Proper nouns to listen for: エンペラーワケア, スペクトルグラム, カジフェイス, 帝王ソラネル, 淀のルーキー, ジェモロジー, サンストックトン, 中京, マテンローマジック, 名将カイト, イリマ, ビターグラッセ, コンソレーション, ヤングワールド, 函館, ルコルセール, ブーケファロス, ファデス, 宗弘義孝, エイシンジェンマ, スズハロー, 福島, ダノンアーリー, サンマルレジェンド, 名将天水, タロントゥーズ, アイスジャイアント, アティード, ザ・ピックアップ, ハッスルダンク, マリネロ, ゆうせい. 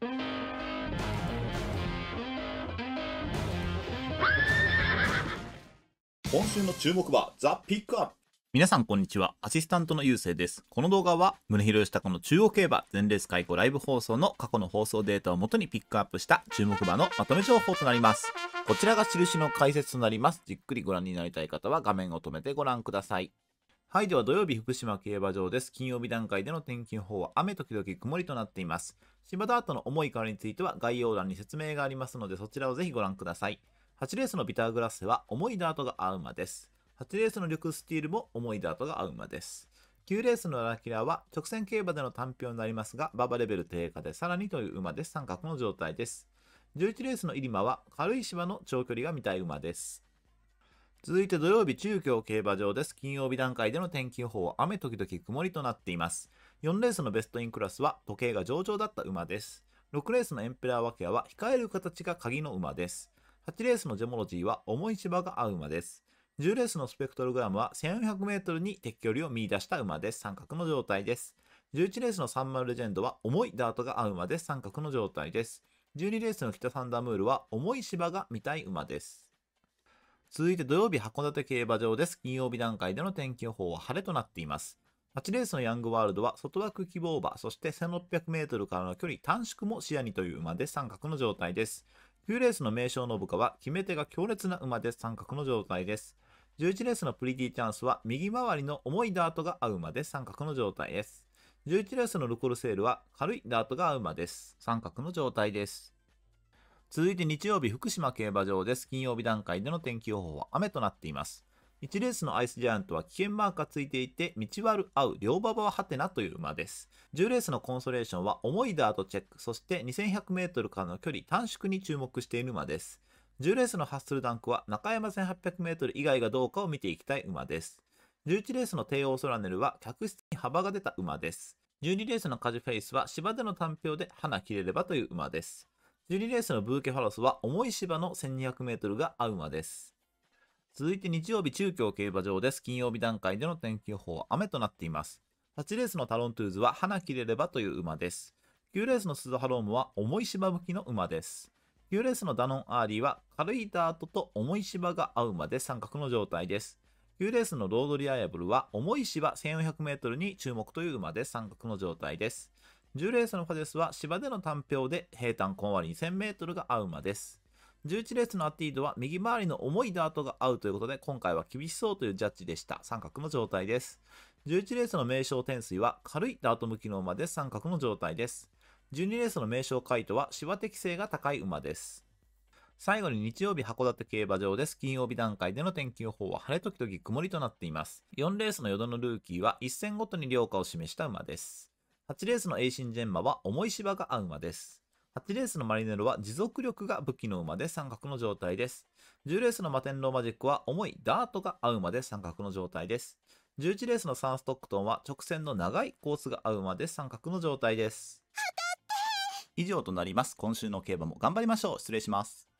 今週の注目はザ・ピックアップ。皆さんこんにちは、アシスタントのゆうせいです。この動画は宗弘義孝の中央競馬全レース回顧ライブ放送の過去の放送データをもとにピックアップした注目馬のまとめ情報となります。こちらが印の解説となります。じっくりご覧になりたい方は画面を止めてご覧ください。はい、では土曜日福島競馬場です。金曜日段階での天気予報は雨時々曇りとなっています。芝ダートの重いからについては概要欄に説明がありますので、そちらをぜひご覧ください。8レースのビターグラッセは重いダートが合う馬です。8レースの緑スティールも重いダートが合う馬です。9レースのララキラは直線競馬での単票になりますが、馬場レベル低下でさらにという馬で三角の状態です。11レースのイリマは軽い芝の長距離が見たい馬です。続いて土曜日中京競馬場です。金曜日段階での天気予報は雨時々曇りとなっています。4レースのベストインクラスは時計が上々だった馬です。6レースのエンペラーワケアは控える形が鍵の馬です。8レースのジェモロジーは重い芝が合う馬です。10レースのスペクトルグラムは 1400m に適距離を見出した馬です。三角の状態です。11レースのサンマルレジェンドは重いダートが合う馬です。三角の状態です。12レースの北サンダームールは重い芝が見たい馬です。続いて土曜日函館競馬場です。金曜日段階での天気予報は晴れとなっています。8レースのヤングワールドは外枠希望馬、そして 1600m からの距離短縮も視野にという馬で三角の状態です。9レースの名将の部下は決め手が強烈な馬で三角の状態です。11レースのプリティチャンスは右回りの重いダートが合う馬で三角の状態です。11レースのルコルセールは軽いダートが合う馬です。三角の状態です。続いて日曜日福島競馬場です。金曜日段階での天気予報は雨となっています。1レースのアイスジャイアントは危険マークがついていて道悪合う両馬場はハテナという馬です。10レースのコンソレーションは重いダートチェック、そして 2100m からの距離短縮に注目している馬です。10レースのハッスルダンクは中山 1800m 以外がどうかを見ていきたい馬です。11レースの帝王ソラネルは客室に幅が出た馬です。12レースのカジフェイスは芝での単票で花切れればという馬です。12レースのブーケファロスは重い芝の 1200m が合う馬です。続いて日曜日中京競馬場です。金曜日段階での天気予報は雨となっています。8レースのタロントゥーズは花切れればという馬です。9レースのスズハロームは重い芝向きの馬です。9レースのダノンアーリーは軽いダートと重い芝が合う馬で三角の状態です。9レースのロードリアイアブルは重い芝 1400m に注目という馬で三角の状態です。10レースのファデスは芝での単票で平坦コン割り 2000m が合う馬です。11レースのアティードは右回りの重いダートが合うということで、今回は厳しそうというジャッジでした。三角の状態です。11レースの名将天水は軽いダート向きの馬で三角の状態です。12レースの名将カイトは芝適性が高い馬です。最後に日曜日函館競馬場です。金曜日段階での天気予報は晴れ時々曇りとなっています。4レースの淀のルーキーは一戦ごとに良化を示した馬です。8レースのエイシンジェンマは重い芝が合う馬です。8レースのマリネロは持続力が武器の馬で三角の状態です。10レースのマテンローマジックは重いダートが合う馬で三角の状態です。11レースのサンストックトンは直線の長いコースが合う馬で三角の状態です。当たって！以上となります。今週の競馬も頑張りましょう。失礼します。